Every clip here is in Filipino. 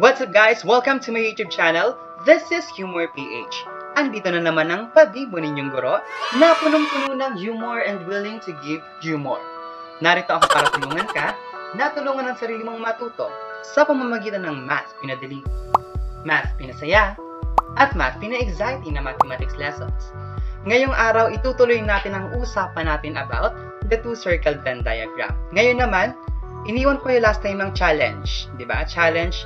What's up guys? Welcome to my YouTube channel. This is YouMore PH. Andito na naman ang pabibo ninyong guro na punong-puno ng humor and willing to give you more. Narito ako para tulungan ka, natulungan ang sarili mong matuto sa pamamagitan ng math pinadali, math pinasaya, at math pina-exciting na mathematics lessons. Ngayong araw, itutuloy natin ang usapan natin about the two-circled Venn diagram. Ngayon naman, iniwan ko yung last time ng challenge, di ba? Challenge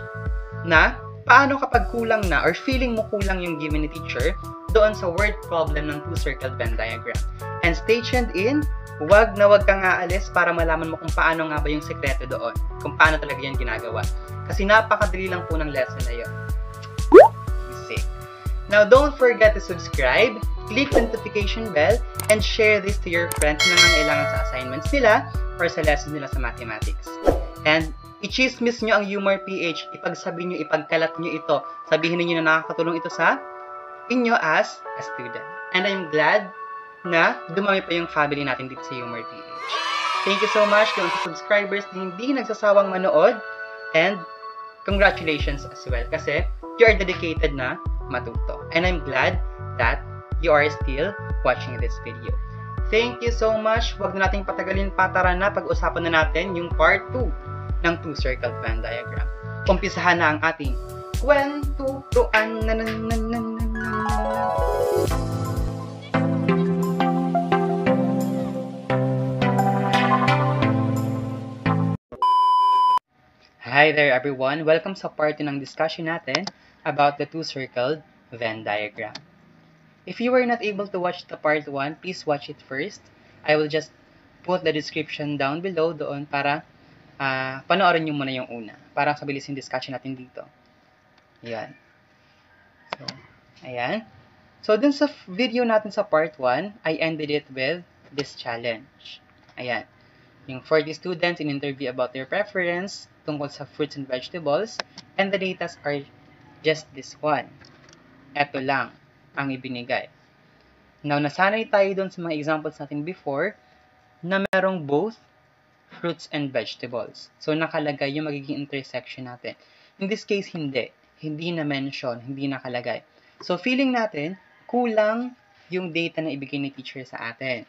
na paano kapag kulang na or feeling mo kulang yung given ni teacher doon sa word problem ng two-circled Venn diagram. And stay tuned in, wag na wag kang aalis para malaman mo kung paano nga ba yung sekreto doon, kung paano talaga yan ginagawa. Kasi napakadali lang po ng lesson na yun. Easy. Now don't forget to subscribe, click the notification bell, and share this to your friends na nangailangan sa assignments nila or sa lessons nila sa mathematics. And i-chismis nyo ang YouMore PH, ipagsabi nyo, ipagkalat nyo ito. Sabihin niyo na nakakatulong ito sa inyo as a student. And I'm glad na dumami pa yung family natin dito sa YouMore PH. Thank you so much to mga subscribers na hindi nagsasawang manood. And congratulations as well kasi you are dedicated na matuto. And I'm glad that you are still watching this video. Thank you so much. Huwag na nating patagalin pa, tara na, pag-usapan na natin yung part 2. Ng two-circled Venn diagram. Umpisahan na ang ating kwentuhan. Hi there everyone! Welcome sa part 2 ng discussion natin about the two-circled Venn diagram. If you were not able to watch the part 1, please watch it first. I will just put the description down below doon para panoorin nyo muna yung una para kabilis yung discussion natin dito. Ayan. So, ayan. So, dun sa video natin sa part 1, I ended it with this challenge. Ayan. Yung 40 students in interview about their preference tungkol sa fruits and vegetables, and the data are just this one. Ito lang ang ibinigay. Now, nasanay tayo dun sa mga examples natin before na merong both fruits and vegetables. So, nakalagay yung magiging intersection natin. In this case, hindi. Hindi na-mention, hindi nakalagay. So, feeling natin, kulang yung data na ibigay ni teacher sa atin.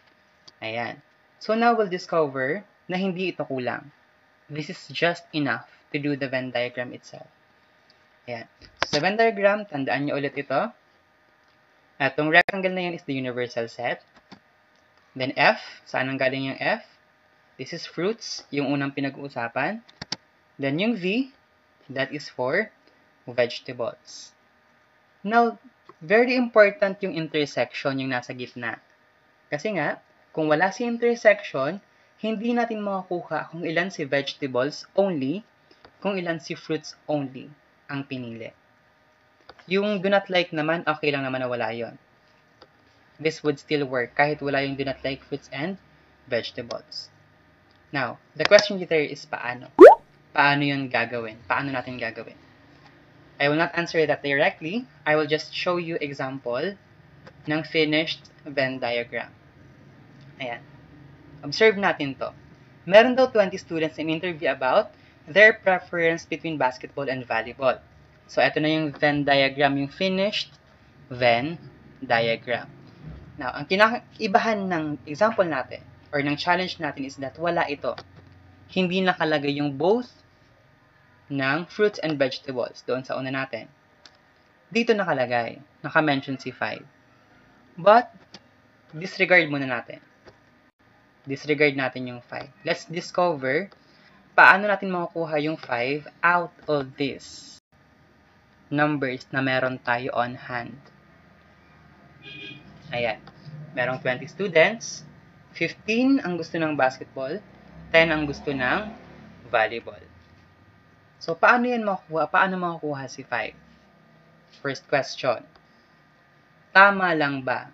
Ayan. So, now we'll discover na hindi ito kulang. This is just enough to do the Venn diagram itself. Ayan. So, sa Venn diagram, tandaan nyo ulit ito. At yung rectangle na yan is the universal set. Then, F. Saan ang galing yung F? This is fruits, yung unang pinag-uusapan. Then yung V, that is for vegetables. Now, very important yung intersection, yung nasa gitna. Kasi nga, kung wala si intersection, hindi natin makukuha kung ilan si vegetables only, kung ilan si fruits only ang pinili. Yung do not like naman, okay lang naman na wala yun. This would still work kahit wala yung do not like fruits and vegetables. Now, the question here is paano? Paano yun gagawin? Paano natin gagawin? I will not answer that directly. I will just show you example ng finished Venn diagram. Ayan. Observe natin to. Meron daw 20 students in interview about their preference between basketball and volleyball. So, ito na yung Venn diagram, yung finished Venn diagram. Now, ang kinaibahan ng example natin or ng challenge natin is that wala ito. Hindi nakalagay yung both ng fruits and vegetables doon sa una natin. Dito nakalagay. Naka-mention si 5. But, disregard muna natin. Disregard natin yung 5. Let's discover paano natin makukuha yung 5 out of these numbers na meron tayo on hand. Ayan. Merong 20 students. 15 ang gusto ng basketball, 10 ang gusto ng volleyball. So, paano yan makukuha? Paano makukuha si 5? First question. Tama lang ba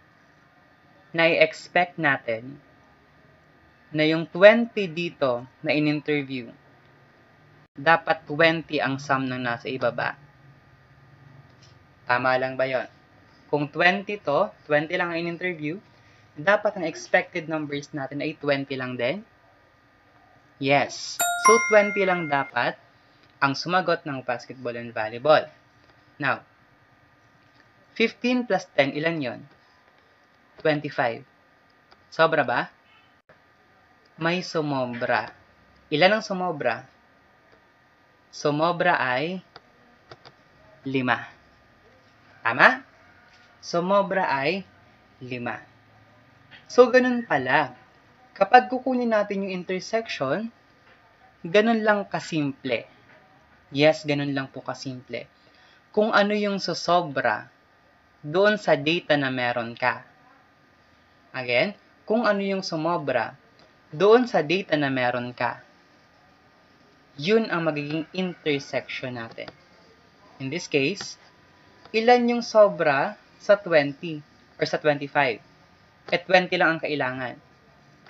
na i-expect natin na yung 20 dito na in-interview, dapat 20 ang sum ng nasa ibaba? Tama lang ba yon? Kung 20 to, 20 lang ang in-interview, dapat ang expected numbers natin ay 20 lang din? Yes. So, 20 lang dapat ang sumagot ng basketball and volleyball. Now, 15 plus 10, ilan yon? 25. Sobra ba? May sumobra. Ilan ang sumobra? Sumobra ay 5. Tama? Sumobra ay 5. So, ganun pala. Kapag kukunin natin yung intersection, ganun lang kasimple. Yes, ganun lang po kasimple. Kung ano yung susobra doon sa data na meron ka. Again, kung ano yung sumobra doon sa data na meron ka. Yun ang magiging intersection natin. In this case, ilan yung sobra sa 20 or sa 25? At 20 lang ang kailangan.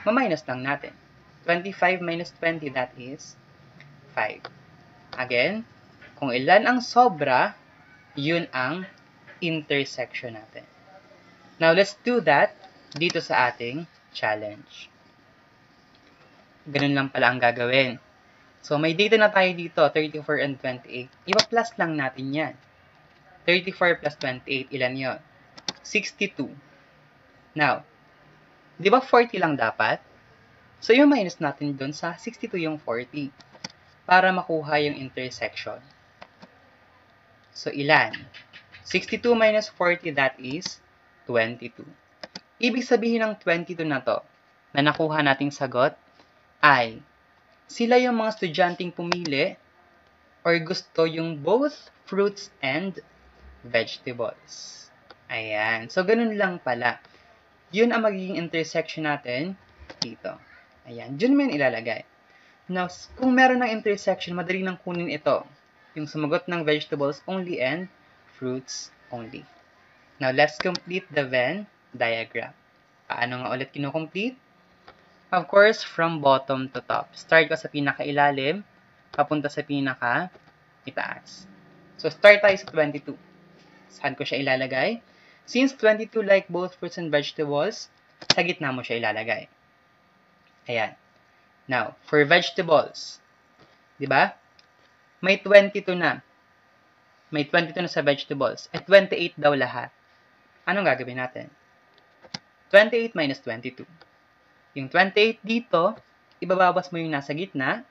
Ma-minus lang natin. 25 minus 20, that is 5. Again, kung ilan ang sobra, yun ang intersection natin. Now, let's do that dito sa ating challenge. Ganun lang pala ang gagawin. So, may data na tayo dito, 34 and 28. Ipa-plus lang natin yan. 34 plus 28, ilan yon? 62. Now, di ba 40 lang dapat? So, yung minus natin dun sa 62 yung 40 para makuha yung intersection. So, ilan? 62 minus 40, that is 22. Ibig sabihin ng 22 na to, na nakuha nating sagot, ay sila yung mga estudyanteng pumili or gusto yung both fruits and vegetables. Ayan. So, ganun lang pala. Yun ang magiging intersection natin dito. Ayan. Diyan mo yun ilalagay. Now, kung meron ng intersection, madali nang kunin ito. Yung sumagot ng vegetables only and fruits only. Now, let's complete the Venn diagram. Paano nga ulit kinukomplete? Of course, from bottom to top. Start ka sa pinakailalim, papunta sa pinaka itaas. So, start tayo sa 22. Saan ko siya ilalagay? Since 22 like both fruits and vegetables, sa gitna mo siya ilalagay. Ayan. Now, for vegetables, di ba? May 22 na. May 22 na sa vegetables. At 28 daw lahat. Anong gagawin natin? 28 minus 22. Yung 28 dito, ibabawas mo yung nasa gitna,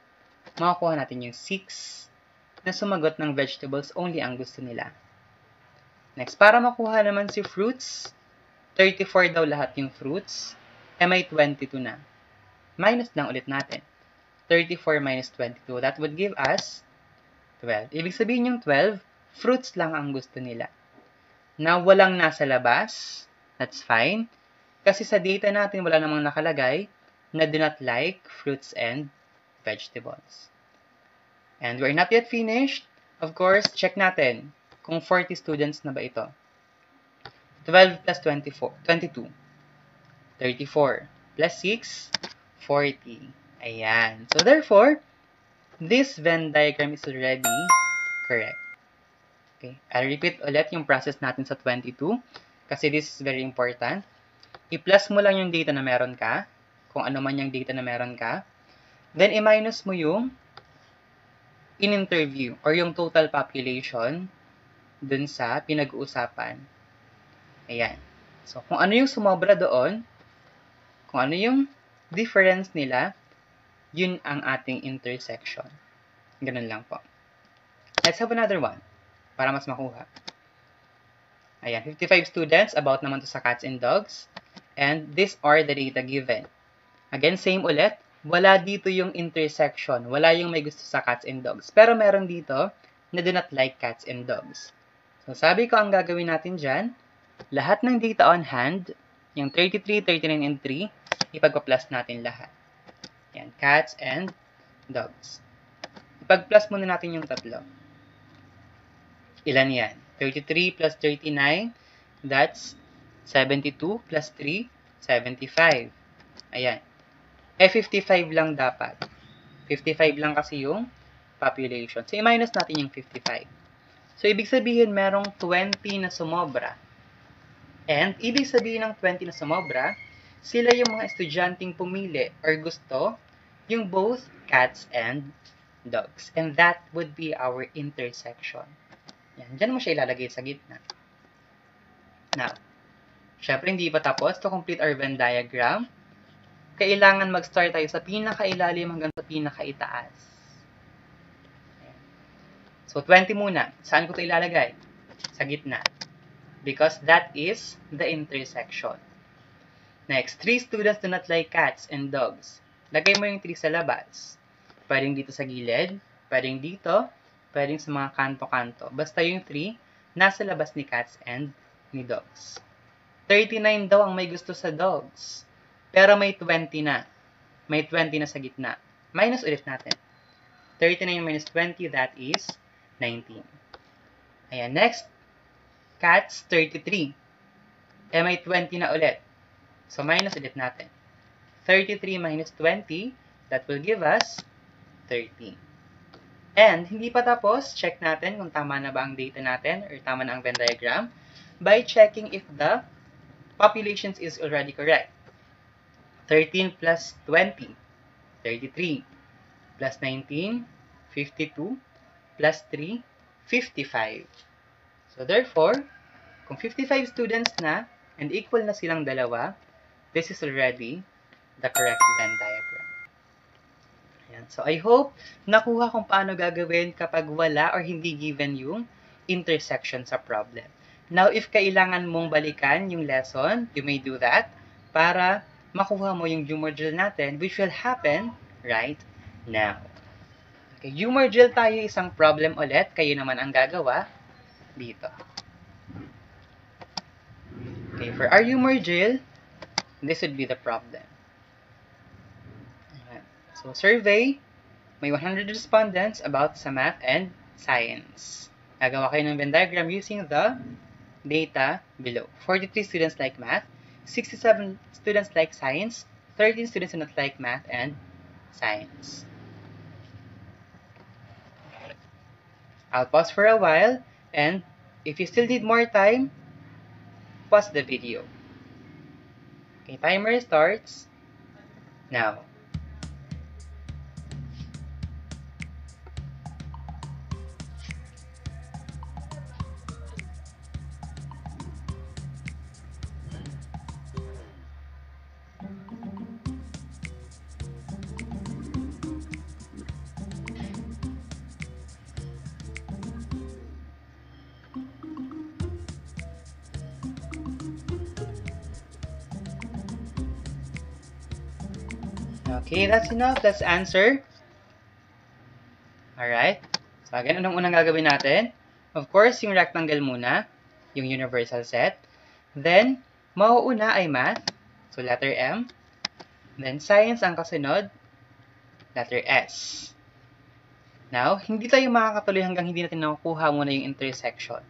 makukuha natin yung 6 na sumagot ng vegetables only ang gusto nila. Next, para makuha naman si fruits, 34 daw lahat yung fruits, eh may 22 na. Minus lang ulit natin. 34 minus 22, that would give us 12. Ibig sabihin yung 12, fruits lang ang gusto nila. Na walang nasa labas, that's fine. Kasi sa data natin, wala namang nakalagay na do not like fruits and vegetables. And we're not yet finished. Of course, check natin kung 40 students na ba ito. 12 plus 22. 34 plus 6, 40. Ayan. So therefore, this Venn diagram is already correct. Okay. I'll repeat ulit yung process natin sa 22 kasi this is very important. I-plus mo lang yung data na meron ka, kung ano man yung data na meron ka. Then, i-minus mo yung in-interview or yung total population dun sa pinag-uusapan. Ayan. So, kung ano yung sumobra doon, kung ano yung difference nila, yun ang ating intersection. Ganun lang po. Let's have another one para mas makuha. Ayan, 55 students, about naman to sa cats and dogs. And these are the data given. Again, same ulit. Wala dito yung intersection. Wala yung may gusto sa cats and dogs. Pero meron dito na do not like cats and dogs. So, sabi ko ang gagawin natin dyan, lahat ng data on hand, yung 33, 39, and 3, ipagpa-plus natin lahat. Ayan, cats and dogs. Ipag-plus muna natin yung tatlo. Ilan yan? 33 plus 39, that's 72 plus 3, 75. Ayan. Eh, 55 lang dapat. 55 lang kasi yung population. So, i-minus natin yung 55. So, ibig sabihin merong 20 na sumobra. And, ibig sabihin ng 20 na sumobra, sila yung mga estudyanteng pumili or gusto yung both cats and logs. And that would be our intersection. Yan. Diyan mo siya ilalagay sa gitna. Now, syempre hindi pa tapos. To complete our Venn diagram, kailangan mag-start tayo sa pinakailalim hanggang sa pinakaitaas. Ayan. So, 20 muna. Saan ko ito ilalagay? Sa gitna. Because that is the intersection. Next, 3 students do not like cats and dogs. Lagay mo yung 3 sa labas. Pwedeng dito sa gilid, pwedeng dito, pwedeng sa mga kanto-kanto. Basta yung 3, nasa labas ni cats and ni dogs. 39 daw ang may gusto sa dogs. Pero may 20 na. May 20 na sa gitna. Minus ulit natin. 39 minus 20, that is 19. Ayan, next. Cats, 33. Eh, may 20 na ulit. So, minus ulit natin. 33 minus 20, that will give us 30. And, hindi pa tapos. Check natin kung tama na ba ang data natin or tama na ang Venn diagram by checking if the populations is already correct. 13 plus 20, 33. Plus 19, 52. Plus 3, 55. So, therefore, kung 55 students na, and equal na silang dalawa, this is already the correct Venn diagram. Ayan. So, I hope nakuha kung paano gagawin kapag wala or hindi given yung intersection sa problem. Now, if kailangan mong balikan yung lesson, you may do that para makuha mo yung YouMore drill natin, which will happen right now. Okay, YouMore drill tayo, isang problem ulit. Kayo naman ang gagawa dito. Okay, for our YouMore drill, this would be the problem. Ayan. So, survey, may 100 respondents about sa math and science. Gagawa kayo ng Venn diagram using the data below. 43 students like math, 67 students like science, 13 students do not like math and science. I'll pause for a while. And if you still need more time, pause the video. Okay, timer starts now. Okay, that's enough. Let's answer. Alright. So, again, anong unang gagawin natin? Of course, yung rectangle muna, yung universal set. Then, mauuna ay math. So, letter M. Then, science ang kasunod. Letter S. Now, hindi tayo makakatuloy hanggang hindi natin nakukuha muna yung intersection.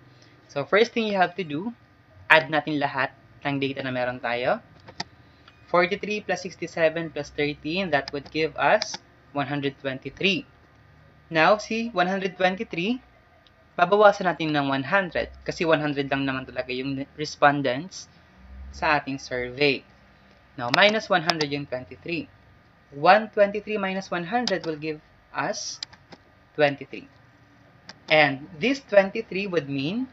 So, first thing you have to do, add natin lahat ng data na meron tayo. 43 plus 67 plus 13, that would give us 123. Now, see, 123, babawasan natin ng 100 kasi 100 lang naman talaga yung respondents sa ating survey. Now, minus 100 yung 23. 123 minus 100 will give us 23. And this 23 would mean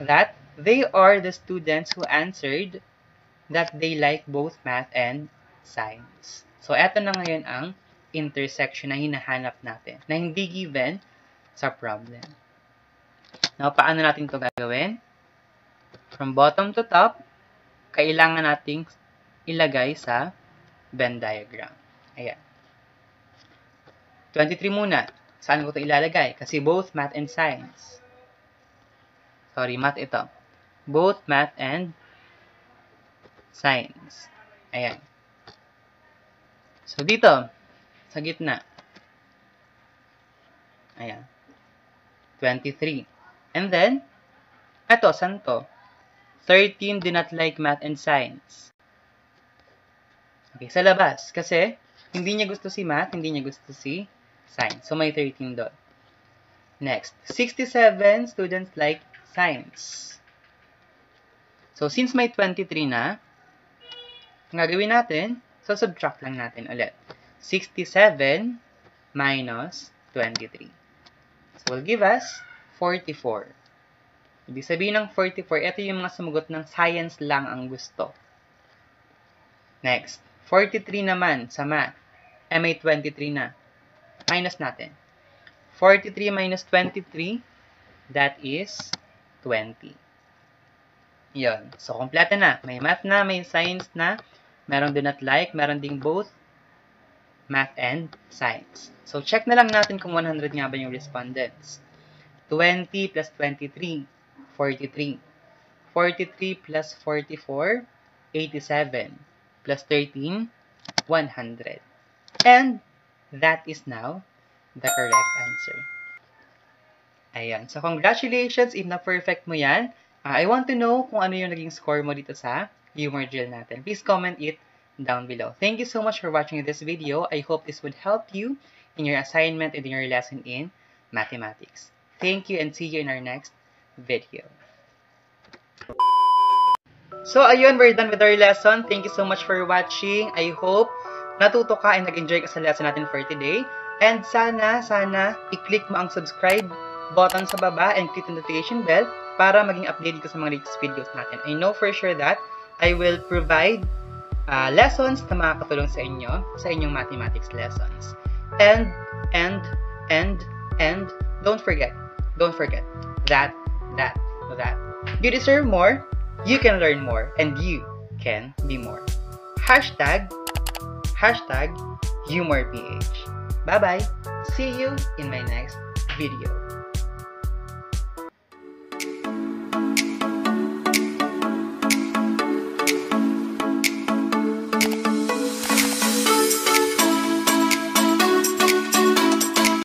that they are the students who answered that they like both math and science. So, eto na ngayon ang intersection na hinahanap natin, na hindi given sa problem. Now, paano natin ito gagawin? From bottom to top, kailangan nating ilagay sa Venn diagram. Ayan. 23 muna. Saan ko ito ilalagay? Kasi both math and science. Sorry, math ito. Both math and science. Ayan. So, dito, sa gitna. Ayan. 23. And then, eto, saan to? 13 do not like math and science. Okay, sa labas. Kasi, hindi niya gusto si math, hindi niya gusto si science. So, may 13 doon. Next, 67 students like science. So, since may 23 na, ang gagawin natin, so subtract lang natin ulit. 67 minus 23. So, will give us 44. Ibig sabihin ng 44, ito yung mga sumagot ng science lang ang gusto. Next, 43 naman sa math. May 23 na. Minus natin. 43 minus 23, that is 20. Yun. So, kompleto na. May math na, may science na. Meron do not like, meron ding both math and science. So, check na lang natin kung 100 nga ba yung respondents. 20 plus 23, 43. 43 plus 44, 87. Plus 13, 100. And that is now the correct answer. Ayan. So, congratulations if na-perfect mo yan. I want to know kung ano yung naging score mo dito sa YouMore drill natin. Please comment it down below. Thank you so much for watching this video. I hope this would help you in your assignment and in your lesson in mathematics. Thank you and see you in our next video. So, ayun, we're done with our lesson. Thank you so much for watching. I hope natuto ka and nag-enjoy ka sa lesson natin for today. And sana, i-click mo ang subscribe button sa baba and click the notification bell para maging updated ka sa mga latest videos natin. I know for sure that I will provide lessons na makakatulong sa inyo sa inyong mathematics lessons. And don't forget that. You deserve more, you can learn more, and you can be more. #YouMorePH. Bye-bye. See you in my next video.